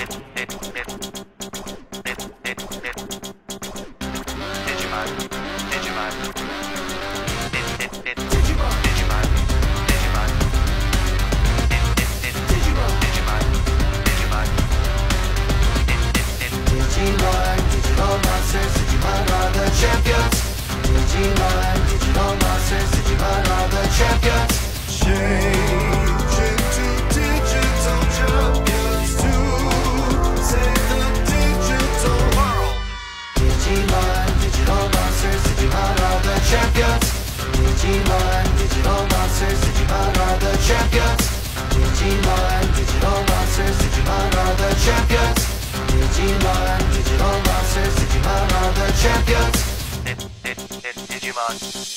Digimon, digital monsters, Digimon are the champions. Digimon, digital monsters, Digimon are the champions. Digimon, digital monsters, Digimon are the champions. Digimon.